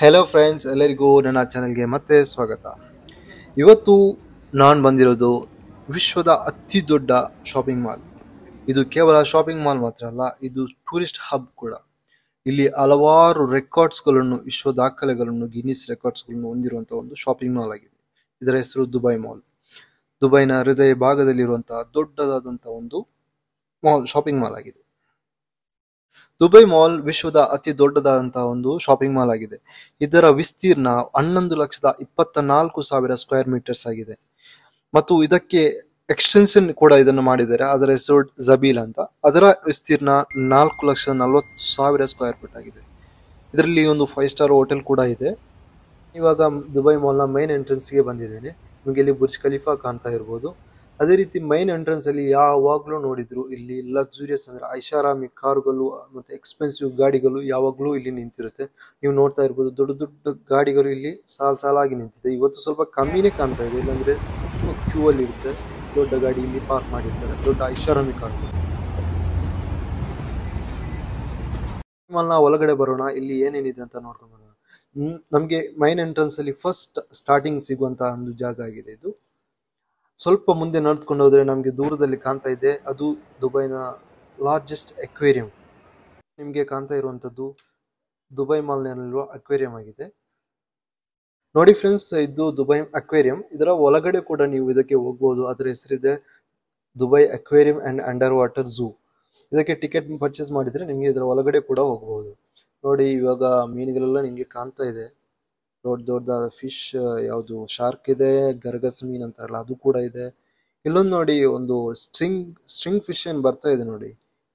Hello friends, ಎಲ್ಲರಿಗೂ ನನ್ನ ಚಾನಲ್ಗೆ ಮತ್ತೆ ಸ್ವಾಗತ. ಇವತ್ತು ನಾನು ಬಂದಿರೋದು ವಿಶ್ವದ ಅತಿ ದೊಡ್ಡ ಶಾಪಿಂಗ್ ಮಾಲ್. ಇದು ಕೇವಲ ಶಾಪಿಂಗ್ ಮಾಲ್ ಮಾತ್ರ ಅಲ್ಲ, ಇದು ಟೂರಿಸ್ಟ್ ಹಬ್ ಕೂಡ. ಇಲ್ಲಿ ಹಲವಾರು ರೆಕಾರ್ಡ್ಸ್ಗಳನ್ನು, ವಿಶ್ವ ದಾಖಲೆಗಳನ್ನು, ಗಿನ್ನಿಸ್ ರೆಕಾರ್ಡ್ಸ್ಗಳನ್ನು ಹೊಂದಿರುವಂಥ ಒಂದು ಶಾಪಿಂಗ್ ಮಾಲ್ ಆಗಿದೆ. ಇದರ ಹೆಸರು ದುಬೈ ಮಾಲ್. ದುಬೈನ ಹೃದಯ ಭಾಗದಲ್ಲಿರುವಂತಹ ದೊಡ್ಡದಾದಂಥ ಒಂದು ಮಾಲ್, ಶಾಪಿಂಗ್ ಮಾಲ್ ಆಗಿದೆ. ದುಬೈ ಮಾಲ್ ವಿಶ್ವದ ಅತಿ ದೊಡ್ಡದಾದಂತಹ ಒಂದು ಶಾಪಿಂಗ್ ಮಾಲ್ ಆಗಿದೆ. ಇದರ ವಿಸ್ತೀರ್ಣ 11,24,000 ಸ್ಕ್ವೇರ್ ಮೀಟರ್ಸ್ ಆಗಿದೆ ಮತ್ತು ಇದಕ್ಕೆ ಎಕ್ಸ್ಟೆನ್ಷನ್ ಕೂಡ ಇದನ್ನು ಮಾಡಿದ್ದಾರೆ. ಅದರ ಹೆಸರು ಜಬೀಲ್ ಅಂತ. ಅದರ ವಿಸ್ತೀರ್ಣ 4,40,000 ಸ್ಕ್ವೇರ್ ಫೀಟ್ ಆಗಿದೆ. ಇದರಲ್ಲಿ ಒಂದು 5 ಸ್ಟಾರ್ ಹೋಟೆಲ್ ಕೂಡ ಇದೆ. ಇವಾಗ ದುಬೈ ಮಾಲ್ನ ಮೈನ್ ಎಂಟ್ರೆನ್ಸ್ಗೆ ಬಂದಿದ್ದೇನೆ. ನಿಮಗೆ ಇಲ್ಲಿ ಬುರ್ಜ್ ಖಲೀಫಾ ಕಾಣ್ತಾ ಇರ್ಬೋದು. ಅದೇ ರೀತಿ ಮೈನ್ ಎಂಟ್ರೆನ್ಸ್ ಅಲ್ಲಿ ಯಾವಾಗಲೂ ನೋಡಿದ್ರು ಇಲ್ಲಿ ಲಕ್ಸುರಿಯಸ್ ಅಂದ್ರೆ ಐಷಾರಾಮಿ ಕಾರುಗಳು ಮತ್ತೆ ಎಕ್ಸ್ಪೆನ್ಸಿವ್ ಗಾಡಿಗಳು ಯಾವಾಗಲೂ ಇಲ್ಲಿ ನಿಂತಿರುತ್ತೆ. ನೀವು ನೋಡ್ತಾ ಇರ್ಬೋದು, ದೊಡ್ಡ ದೊಡ್ಡ ಗಾಡಿಗಳು ಇಲ್ಲಿ ಸಾಲಾಗಿ ನಿಂತಿದೆ. ಇವತ್ತು ಸ್ವಲ್ಪ ಕಮ್ಮಿನೇ ಕಾಣ್ತಾ ಇದೆ, ಇಲ್ಲಾಂದ್ರೆ ಕ್ಯೂ ಅಲ್ಲಿ ಇರುತ್ತೆ. ದೊಡ್ಡ ಗಾಡಿ ಇಲ್ಲಿ ಪಾರ್ಕ್ ಮಾಡಿರ್ತಾರೆ, ದೊಡ್ಡ ಐಷಾರಾಮಿ ಕಾರುಗಳು. ಮಾಲ್ನ ಒಳಗಡೆ ಬರೋಣ, ಇಲ್ಲಿ ಏನೇನಿದೆ ಅಂತ ನೋಡ್ಕೊಂಡ್ ಬರೋಣ. ನಮ್ಗೆ ಮೈನ್ ಎಂಟ್ರೆನ್ಸ್ ಅಲ್ಲಿ ಫಸ್ಟ್ ಸ್ಟಾರ್ಟಿಂಗ್ ಸಿಗುವಂತಹ ಒಂದು ಜಾಗ ಆಗಿದೆ ಇದು. ಸ್ವಲ್ಪ ಮುಂದೆ ನಡೆದುಕೊಂಡು ಹೋದರೆ ನಮಗೆ ದೂರದಲ್ಲಿ ಕಾಣ್ತಾ ಇದೆ, ಅದು ದುಬೈನ ಲಾರ್ಜೆಸ್ಟ್ ಅಕ್ವೇರಿಯಂ. ನಿಮಗೆ ಕಾಣ್ತಾ ಇರುವಂಥದ್ದು ದುಬೈ ಮಾಲ್ನಲ್ಲಿರುವ ಅಕ್ವೇರಿಯಂ ಆಗಿದೆ. ನೋಡಿ ಫ್ರೆಂಡ್ಸ್, ಇದು ದುಬೈ ಅಕ್ವೇರಿಯಂ. ಇದರ ಒಳಗಡೆ ಕೂಡ ನೀವು ಇದಕ್ಕೆ ಹೋಗ್ಬೋದು. ಅದರ ಹೆಸರಿದೆ Dubai aquarium and under water zoo. ಇದಕ್ಕೆ ಟಿಕೆಟ್ ಪರ್ಚೇಸ್ ಮಾಡಿದರೆ ನಿಮಗೆ ಇದರ ಒಳಗಡೆ ಕೂಡ ಹೋಗ್ಬೋದು. ನೋಡಿ, ಇವಾಗ ಮೀನುಗಳೆಲ್ಲ ನಿಮಗೆ ಕಾಣ್ತಾ ಇದೆ. ದೊಡ್ಡ ದೊಡ್ಡದಾದ ಫಿಶ್, ಯಾವುದು ಶಾರ್ಕ್ ಇದೆ, ಗರ್ಗಸ್ ಮೀನ್ ಅಂತಾರಲ್ಲ ಅದು ಕೂಡ ಇದೆ. ಇಲ್ಲೊಂದು ನೋಡಿ, ಒಂದು ಸ್ಟ್ರಿಂಗ್ ಫಿಶ್ ಏನು ಬರ್ತಾ ಇದೆ ನೋಡಿ.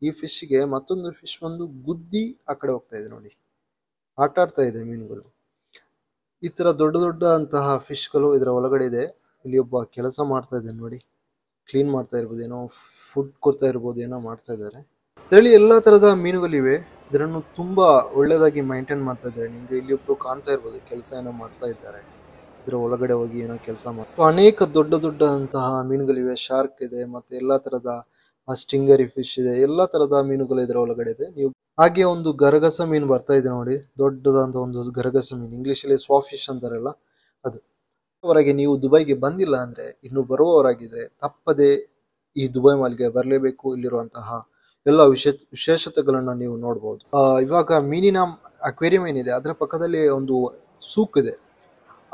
ಈ ಫಿಶ್ಗೆ ಮತ್ತೊಂದು ಫಿಶ್ ಒಂದು ಗುದ್ದಿ ಆ ಕಡೆ ಹೋಗ್ತಾ ಇದೆ ನೋಡಿ, ಆಟ ಆಡ್ತಾ ಇದೆ ಮೀನುಗಳು. ಈ ಥರ ದೊಡ್ಡ ದೊಡ್ಡ ಅಂತಹ ಫಿಶ್ಗಳು ಇದರ ಒಳಗಡೆ ಇದೆ. ಇಲ್ಲಿ ಒಬ್ಬ ಕೆಲಸ ಮಾಡ್ತಾ ಇದೆ ನೋಡಿ, ಕ್ಲೀನ್ ಮಾಡ್ತಾ ಇರ್ಬೋದು, ಏನೋ ಫುಡ್ ಕೊಡ್ತಾ ಇರ್ಬೋದು, ಏನೋ ಮಾಡ್ತಾ ಇದ್ದಾರೆ. ಇದರಲ್ಲಿ ಎಲ್ಲ ಥರದ ಮೀನುಗಳಿವೆ. ಇದನ್ನು ತುಂಬಾ ಒಳ್ಳೆಯದಾಗಿ ಮೈಂಟೈನ್ ಮಾಡ್ತಾ ಇದ್ದಾರೆ. ನಿಮಗೆ ಇಲ್ಲಿ ಒಬ್ರು ಕಾಣ್ತಾ ಇರ್ಬೋದು, ಕೆಲಸ ಏನೋ ಮಾಡ್ತಾ ಇದ್ದಾರೆ. ಇದರ ಒಳಗಡೆ ಹೋಗಿ ಏನೋ ಕೆಲಸ ಮಾಡ್ತಾರೆ. ಅನೇಕ ದೊಡ್ಡ ದೊಡ್ಡ ಅಂತಹ ಮೀನುಗಳಿವೆ. ಶಾರ್ಕ್ ಇದೆ, ಮತ್ತೆ ಎಲ್ಲಾ ತರದ ಸ್ಟಿಂಗರಿ ಫಿಶ್ ಇದೆ, ಎಲ್ಲಾ ತರದ ಮೀನುಗಳು ಇದರ ಒಳಗಡೆ ಇದೆ. ನೀವು ಹಾಗೆ ಒಂದು ಗರಗಸ ಮೀನು ಬರ್ತಾ ಇದೆ ನೋಡಿ, ದೊಡ್ಡದಾದಂತ ಒಂದು ಗರಗಸ ಮೀನು, ಇಂಗ್ಲಿಷ್ ಅಲ್ಲಿ ಸ್ವಾಫಿಶ್ ಅಂತಾರಲ್ಲ ಅದು. ಅವರಾಗಿ ನೀವು ದುಬೈಗೆ ಬಂದಿಲ್ಲ ಅಂದ್ರೆ, ಇನ್ನು ಬರುವವರಾಗಿದ್ರೆ ತಪ್ಪದೆ ಈ ದುಬೈ ಮಾಲ್ಗೆ ಬರಲೇಬೇಕು. ಇಲ್ಲಿರುವಂತಹ ಎಲ್ಲ ವಿಶೇಷತೆಗಳನ್ನ ನೀವು ನೋಡ್ಬೋದು. ಇವಾಗ ಮೀನಿನ ಅಕ್ವೇರಿಯಂ ಏನಿದೆ, ಅದರ ಪಕ್ಕದಲ್ಲಿ ಒಂದು ಸೂಕ್ ಇದೆ.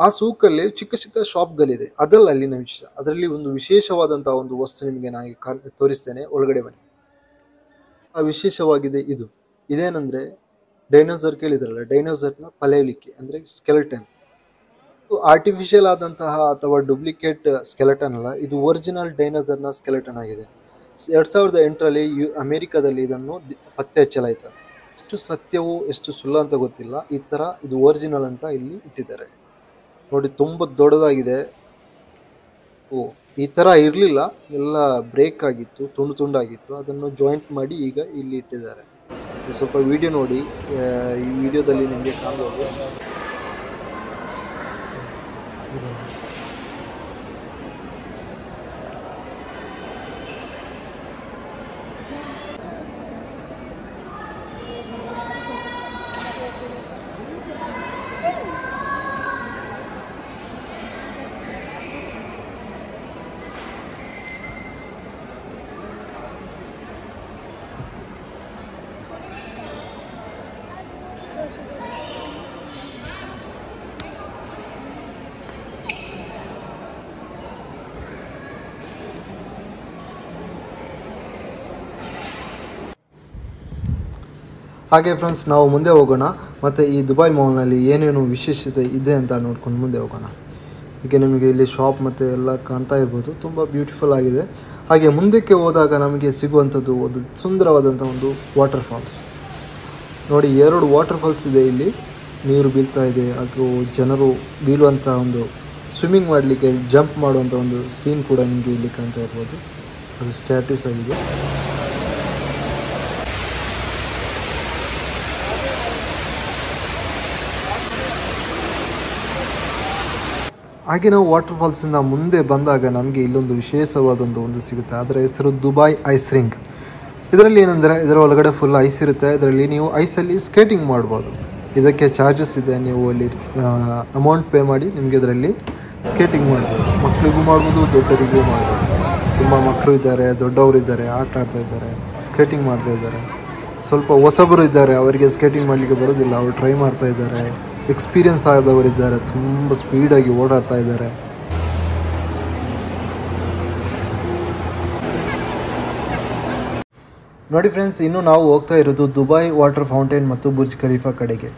ಆ ಸೂಕಲ್ಲಿ ಚಿಕ್ಕ ಚಿಕ್ಕ ಶಾಪ್ಗಳಿದೆ, ಅದಲ್ಲ ಅಲ್ಲಿನ ವಿಶೇಷ. ಅದರಲ್ಲಿ ಒಂದು ವಿಶೇಷವಾದಂತಹ ಒಂದು ವಸ್ತು ನಿಮಗೆ ನಾನು ತೋರಿಸ್ತೇನೆ, ಒಳಗಡೆ ಬನ್ನಿ. ಆ ವಿಶೇಷವಾಗಿದೆ ಇದು. ಇದೇನಂದ್ರೆ ಡೈನೋಸರ್ ಕೇಳಿದ್ರಲ್ಲ, ಡೈನೋಸರ್ನ ಪಲೇಯಲಿಕ್ಕೆ ಅಂದ್ರೆ ಸ್ಕೆಲೆಟನ್. ಆರ್ಟಿಫಿಷಿಯಲ್ ಆದಂತಹ ಅಥವಾ ಡೂಪ್ಲಿಕೇಟ್ ಸ್ಕೆಲೆಟನ್ ಅಲ್ಲ, ಇದು ಒರಿಜಿನಲ್ ಡೈನೋಸರ್ನ ಸ್ಕೆಲೆಟನ್ ಆಗಿದೆ. 2008 ಅಮೆರಿಕದಲ್ಲಿ ಇದನ್ನು ಪತ್ತೆ ಹಚ್ಚಲಾಯಿತು. ಎಷ್ಟು ಸತ್ಯವೋ ಎಷ್ಟು ಸುಳ್ಳು ಅಂತ ಗೊತ್ತಿಲ್ಲ. ಈ ಥರ ಇದು ಒರಿಜಿನಲ್ ಅಂತ ಇಲ್ಲಿ ಇಟ್ಟಿದ್ದಾರೆ ನೋಡಿ, ತುಂಬ ದೊಡ್ಡದಾಗಿದೆ. ಓ, ಈ ಥರ ಇರಲಿಲ್ಲ, ಎಲ್ಲ ಬ್ರೇಕ್ ಆಗಿತ್ತು, ತುಂಡು ತುಂಡಾಗಿತ್ತು. ಅದನ್ನು ಜಾಯಿಂಟ್ ಮಾಡಿ ಈಗ ಇಲ್ಲಿ ಇಟ್ಟಿದ್ದಾರೆ. ಸ್ವಲ್ಪ ವಿಡಿಯೋ ನೋಡಿ, ಈ ವಿಡಿಯೋದಲ್ಲಿ ನಿಮಗೆ ಕಾಣಬಹುದು. ಹಾಗೆ ಫ್ರೆಂಡ್ಸ್, ನಾವು ಮುಂದೆ ಹೋಗೋಣ ಮತ್ತು ಈ ದುಬೈ ಮಾಲ್ನಲ್ಲಿ ಏನೇನು ವಿಶೇಷತೆ ಇದೆ ಅಂತ ನೋಡ್ಕೊಂಡು ಮುಂದೆ ಹೋಗೋಣ. ಹೀಗೆ ನಿಮಗೆ ಇಲ್ಲಿ ಶಾಪ್ ಮತ್ತು ಎಲ್ಲ ಕಾಣ್ತಾ ಇರ್ಬೋದು, ತುಂಬ ಬ್ಯೂಟಿಫುಲ್ ಆಗಿದೆ. ಹಾಗೆ ಮುಂದಕ್ಕೆ ಹೋದಾಗ ನಮಗೆ ಸಿಗುವಂಥದ್ದು ಒಂದು ಸುಂದರವಾದಂಥ ಒಂದು ವಾಟರ್ ಫಾಲ್ಸ್. ನೋಡಿ, 2 ವಾಟರ್ ಫಾಲ್ಸ್ ಇದೆ ಇಲ್ಲಿ. ನೀರು ಬೀಳ್ತಾ ಇದೆ, ಹಾಗೂ ಜನರು ಬೀಳುವಂಥ ಒಂದು ಸ್ವಿಮ್ಮಿಂಗ್ ಮಾಡಲಿಕ್ಕೆ ಜಂಪ್ ಮಾಡುವಂಥ ಒಂದು ಸೀನ್ ಕೂಡ ನಿಮಗೆ ಇಲ್ಲಿ ಕಾಣ್ತಾ ಇರ್ಬೋದು. ಅದು ಸ್ಟ್ಯಾಟ್ಯೂಸ್ ಆಗಿದೆ. ಹಾಗೆ ನಾವು ವಾಟರ್ ಫಾಲ್ಸಿಂದ ಮುಂದೆ ಬಂದಾಗ ನಮಗೆ ಇಲ್ಲೊಂದು ವಿಶೇಷವಾದಂಥ ಒಂದು ಸಿಗುತ್ತೆ. ಅದರ ಹೆಸರು ದುಬೈ ಐಸ್ ರಿಂಗ್. ಇದರಲ್ಲಿ ಏನಂದರೆ ಇದರ ಒಳಗಡೆ ಫುಲ್ ಐಸ್ ಇರುತ್ತೆ. ಇದರಲ್ಲಿ ನೀವು ಐಸಲ್ಲಿ ಸ್ಕೇಟಿಂಗ್ ಮಾಡ್ಬೋದು. ಇದಕ್ಕೆ ಚಾರ್ಜಸ್ ಇದೆ, ನೀವು ಅಲ್ಲಿ ಅಮೌಂಟ್ ಪೇ ಮಾಡಿ ನಿಮಗೆ ಅದರಲ್ಲಿ ಸ್ಕೇಟಿಂಗ್ ಮಾಡ್ಬೋದು. ಮಕ್ಕಳಿಗೂ ಮಾಡ್ಬೋದು, ದೊಡ್ಡವರಿಗೂ ಮಾಡ್ಬೋದು. ತುಂಬ ಮಕ್ಕಳು ಇದ್ದಾರೆ, ದೊಡ್ಡವರು ಇದ್ದಾರೆ, ಆಟ ಆಡ್ತಾ ಇದ್ದಾರೆ, ಸ್ಕೇಟಿಂಗ್ ಮಾಡ್ತಾ ಇದ್ದಾರೆ. ಸ್ವಲ್ಪ ಹೊಸಬರು ಇದ್ದಾರೆ, ಅವರಿಗೆ ಸ್ಕೇಟಿಂಗ್ ಮಾಡಲಿಕ್ಕೆ ಬರೋದಿಲ್ಲ, ಅವರು ಟ್ರೈ ಮಾಡ್ತಾ ಇದ್ದಾರೆ. ಎಕ್ಸ್ಪೀರಿಯನ್ಸ್ ಆದವರಿದ್ದಾರೆ, ತುಂಬ ಸ್ಪೀಡಾಗಿ ಓಡಾಡ್ತಾ ಇದ್ದಾರೆ. ನೋಡಿ ಫ್ರೆಂಡ್ಸ್, ಇನ್ನು ನಾವು ಹೋಗ್ತಾ ಇರೋದು ದುಬೈ ವಾಟರ್ ಫೌಂಟೇನ್ ಮತ್ತು ಬುರ್ಜ್ ಖಲೀಫಾ ಕಡೆಗೆ.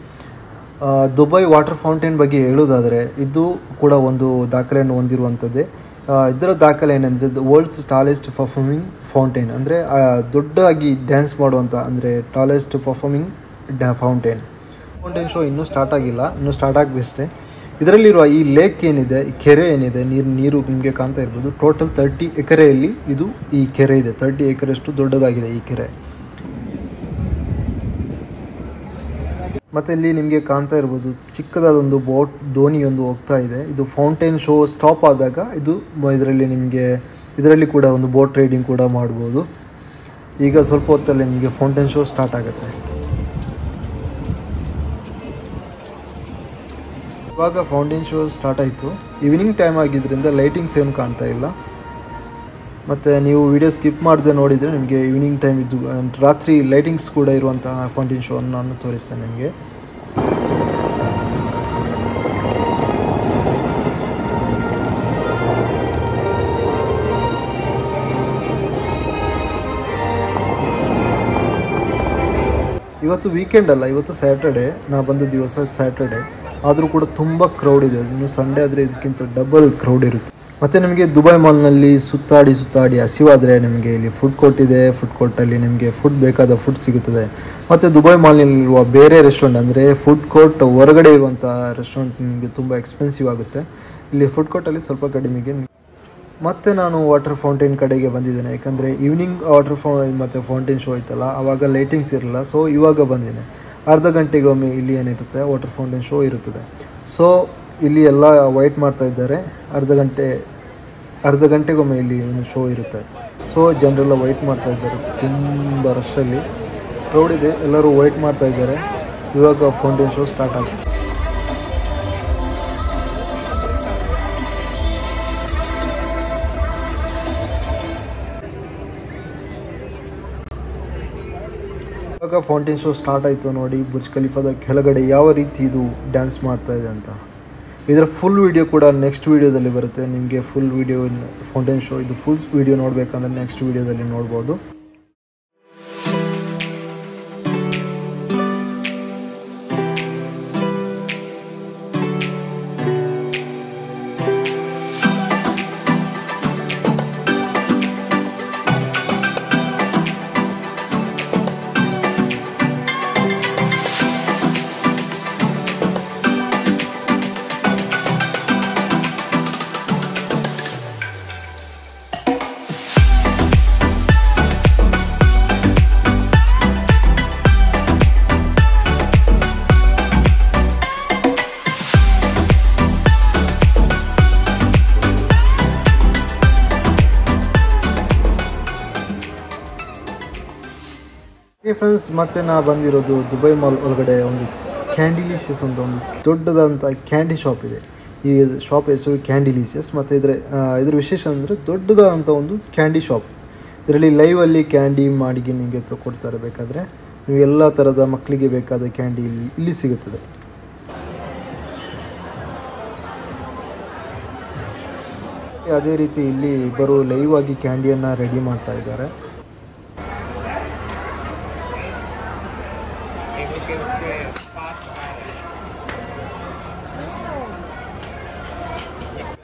ದುಬೈ ವಾಟರ್ ಫೌಂಟೇನ್ ಬಗ್ಗೆ ಹೇಳೋದಾದರೆ ಇದು ಕೂಡ ಒಂದು ದಾಖಲೆಯನ್ನು ಹೊಂದಿರುವಂಥದ್ದೇ. ಇದರ ದಾಖಲೆ ಏನೆಂದರೆ ವರ್ಲ್ಡ್ಸ್ ಟಾಲೆಸ್ಟ್ ಪರ್ಫಾರ್ಮಿಂಗ್ ಫೌಂಟೇನ್, ಅಂದರೆ ದೊಡ್ಡದಾಗಿ ಡ್ಯಾನ್ಸ್ ಮಾಡುವಂಥ, ಅಂದರೆ tallest performing fountain. Fountain show ಇನ್ನೂ ಸ್ಟಾರ್ಟ್ ಆಗಿಲ್ಲ, ಇನ್ನೂ ಸ್ಟಾರ್ಟ್ ಆಗಬೇಕಷ್ಟೇ. ಇದರಲ್ಲಿರುವ ಈ ಲೇಕ್ ಏನಿದೆ, ಈ ಕೆರೆ ಏನಿದೆ, ನೀರು ನಿಮಗೆ ಕಾಣ್ತಾ ಇರ್ಬೋದು. ಟೋಟಲ್ 30 ಎಕರೆಯಲ್ಲಿ ಇದು ಈ ಕೆರೆ ಇದೆ. 30 ಎಕರೆಷ್ಟು ದೊಡ್ಡದಾಗಿದೆ ಈ ಕೆರೆ. ಮತ್ತು ಇಲ್ಲಿ ನಿಮಗೆ ಕಾಣ್ತಾ ಇರ್ಬೋದು ಚಿಕ್ಕದಾದೊಂದು ಬೋಟ್, ದೋಣಿಯೊಂದು ಹೋಗ್ತಾ ಇದೆ. ಇದು ಫೌಂಟೇನ್ ಶೋ ಸ್ಟಾಪ್ ಆದಾಗ ಇದರಲ್ಲಿ ಕೂಡ ಒಂದು ಬೋಟ್ ರೈಡಿಂಗ್ ಕೂಡ ಮಾಡ್ಬೋದು. ಈಗ ಸ್ವಲ್ಪ ಹೊತ್ತಲ್ಲೇ ನಿಮಗೆ ಫೌಂಟೇನ್ ಶೋ ಸ್ಟಾರ್ಟ್ ಆಗುತ್ತೆ. ಇವಾಗ ಫೌಂಟೇನ್ ಶೋ ಸ್ಟಾರ್ಟ್ ಆಯಿತು. ಈವ್ನಿಂಗ್ ಟೈಮ್ ಆಗಿದ್ದರಿಂದ ಲೈಟಿಂಗ್ಸ್ ಏನು ಕಾಣ್ತಾ ಇಲ್ಲ. ಮತ್ತು ನೀವು ವಿಡಿಯೋ ಸ್ಕಿಪ್ ಮಾಡದೆ ನೋಡಿದರೆ ನಿಮಗೆ ಈವ್ನಿಂಗ್ ಟೈಮ್ ಇದ್ದು ರಾತ್ರಿ ಲೈಟಿಂಗ್ಸ್ ಕೂಡ ಇರುವಂತಹ ಫೌಂಟೇನ್ ಶೋವನ್ನು ನಾನು ತೋರಿಸ್ತೇನೆ ನಿಮಗೆ. ಇವತ್ತು ವೀಕೆಂಡ್ ಅಲ್ಲ, ಇವತ್ತು ಸ್ಯಾಟರ್ಡೆ. ನಾನು ಬಂದ ದಿವಸ ಸ್ಯಾಟರ್ಡೆ, ಆದರೂ ಕೂಡ ತುಂಬ ಕ್ರೌಡ್ ಇದೆ. ಇನ್ನು ಸಂಡೇ ಆದರೆ ಇದಕ್ಕಿಂತ ಡಬಲ್ ಕ್ರೌಡ್ ಇರುತ್ತೆ. ಮತ್ತು ನಿಮಗೆ ದುಬೈ ಮಾಲ್ನಲ್ಲಿ ಸುತ್ತಾಡಿ ಸುತ್ತಾಡಿ ಹಸಿವಾದರೆ ನಿಮಗೆ ಇಲ್ಲಿ ಫುಡ್ ಕೋರ್ಟ್ ಇದೆ. ಫುಡ್ ಕೋರ್ಟಲ್ಲಿ ನಿಮಗೆ ಫುಡ್ ಬೇಕಾದ ಫುಡ್ ಸಿಗುತ್ತದೆ. ಮತ್ತು ದುಬೈ ಮಾಲ್ನಲ್ಲಿರುವ ಬೇರೆ ರೆಸ್ಟೋರೆಂಟ್, ಅಂದರೆ ಫುಡ್ ಕೋರ್ಟ್ ಹೊರಗಡೆ ಇರುವಂಥ ರೆಸ್ಟೋರೆಂಟ್ ನಿಮಗೆ ತುಂಬ ಎಕ್ಸ್ಪೆನ್ಸಿವ್ ಆಗುತ್ತೆ. ಇಲ್ಲಿ ಫುಡ್ ಕೋರ್ಟಲ್ಲಿ ಸ್ವಲ್ಪ ಕಡಿಮೆಗೆ. ಮತ್ತು ನಾನು ವಾಟರ್ ಫೌಂಟೇನ್ ಕಡೆಗೆ ಬಂದಿದ್ದೇನೆ, ಯಾಕಂದರೆ ಈವ್ನಿಂಗ್ ಮತ್ತು ಫೌಂಟೇನ್ ಶೋ ಆಯ್ತಲ್ಲ, ಆವಾಗ ಲೈಟಿಂಗ್ಸ್ ಇರಲ್ಲ. ಸೊ ಇವಾಗ ಬಂದಿದ್ದೇನೆ. ಅರ್ಧ ಗಂಟೆಗೊಮ್ಮೆ ಇಲ್ಲಿ ಏನಿರುತ್ತೆ ವಾಟರ್ ಫೌಂಟೇನ್ ಶೋ ಇರುತ್ತದೆ. ಸೊ ಇಲ್ಲಿ ಎಲ್ಲ ವೈಟ್ ಮಾಡ್ತಾ ಇದ್ದಾರೆ. ಅರ್ಧ ಗಂಟೆಗೊಮ್ಮೆ ಇಲ್ಲಿ ಶೋ ಇರುತ್ತೆ. ಸೊ ಜನರೆಲ್ಲ ವೈಟ್ ಮಾಡ್ತಾ ಇದ್ದಾರೆ, ತುಂಬ ರಶಲ್ಲಿ ಕ್ರೌಡ್ ಇದೆ, ಎಲ್ಲರೂ ವೈಟ್ ಮಾಡ್ತಾ ಇದ್ದಾರೆ. ಇವಾಗ ಫೌಂಟೇನ್ ಶೋ ಸ್ಟಾರ್ಟ್ ಆಗುತ್ತೆ. ಇವಾಗ ಫೌಂಟೇನ್ ಶೋ ಸ್ಟಾರ್ಟ್ ಆಯಿತು. ನೋಡಿ ಬುರ್ಜ್ ಖಲೀಫಾದ ಕೆಳಗಡೆ ಯಾವ ರೀತಿ ಇದು ಡ್ಯಾನ್ಸ್ ಮಾಡ್ತಾ ಇದೆ ಅಂತ. ಇದರ ಫುಲ್ ವೀಡಿಯೋ ಕೂಡ ನೆಕ್ಸ್ಟ್ ವೀಡಿಯೋದಲ್ಲಿ ಬರುತ್ತೆ. ನಿಮಗೆ ಫುಲ್ ವೀಡಿಯೋ ಫೌಂಟೇನ್ ಶೋ ಇದು ಫುಲ್ ವೀಡಿಯೋ ನೋಡಬೇಕಂದ್ರೆ ನೆಕ್ಸ್ಟ್ ವೀಡಿಯೋದಲ್ಲಿ ನೋಡ್ಬೋದು. ಫ್ರೆಂಡ್ಸ್, ಮತ್ತೆ ನಾ ಬಂದಿರೋದು ದುಬೈ ಮಾಲ್ ಒಳಗಡೆ ಒಂದು ಕ್ಯಾಂಡಿ ಲಿಷಿಯಸ್ ಅಂತ ಒಂದು ದೊಡ್ಡದಾದಂಥ ಕ್ಯಾಂಡಿ ಶಾಪ್ ಇದೆ. ಈ ಶಾಪ್ ಹೆಸರು ಕ್ಯಾಂಡಿ ಲಿಷಿಯಸ್. ಮತ್ತು ಇದ್ರ ವಿಶೇಷ ಅಂದರೆ ದೊಡ್ಡದಾದಂಥ ಒಂದು ಕ್ಯಾಂಡಿ ಶಾಪ್. ಇದರಲ್ಲಿ ಲೈವಲ್ಲಿ ಕ್ಯಾಂಡಿ ಮಾಡಿ ನಿಮಗೆ ಕೊಡ್ತಾರೆ. ಬೇಕಾದರೆ ನೀವು ಎಲ್ಲ ಥರದ ಮಕ್ಕಳಿಗೆ ಬೇಕಾದ ಕ್ಯಾಂಡಿ ಇಲ್ಲಿ ಸಿಗುತ್ತದೆ. ಅದೇ ರೀತಿ ಇಲ್ಲಿ ಇಬ್ಬರು ಲೈವ್ ಆಗಿ ಕ್ಯಾಂಡಿಯನ್ನು ರೆಡಿ ಮಾಡ್ತಾ ಇದ್ದಾರೆ.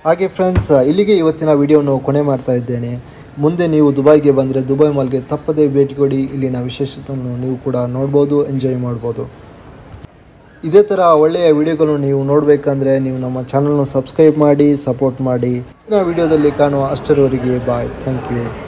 ಹಾಗೆ ಫ್ರೆಂಡ್ಸ್, ಇಲ್ಲಿಗೆ ಇವತ್ತಿನ ವಿಡಿಯೋವನ್ನು ಕೊನೆ ಮಾಡ್ತಾ ಇದ್ದೇನೆ. ಮುಂದೆ ನೀವು ದುಬೈಗೆ ಬಂದರೆ ದುಬೈ ಮಾಲ್ಗೆ ತಪ್ಪದೇ ಭೇಟಿ ಕೊಡಿ. ಇಲ್ಲಿನ ವಿಶೇಷತೆಯನ್ನು ನೀವು ಕೂಡ ನೋಡ್ಬೋದು, ಎಂಜಾಯ್ ಮಾಡ್ಬೋದು. ಇದೇ ಥರ ಒಳ್ಳೆಯ ವಿಡಿಯೋಗಳನ್ನು ನೀವು ನೋಡಬೇಕಂದ್ರೆ ನೀವು ನಮ್ಮ ಚಾನಲ್ನ ಸಬ್ಸ್ಕ್ರೈಬ್ ಮಾಡಿ, ಸಪೋರ್ಟ್ ಮಾಡಿ. ವಿಡಿಯೋದಲ್ಲಿ ಕಾಣುವ ಅಷ್ಟರವರೆಗೆ ಬಾಯ್, ಥ್ಯಾಂಕ್ ಯು.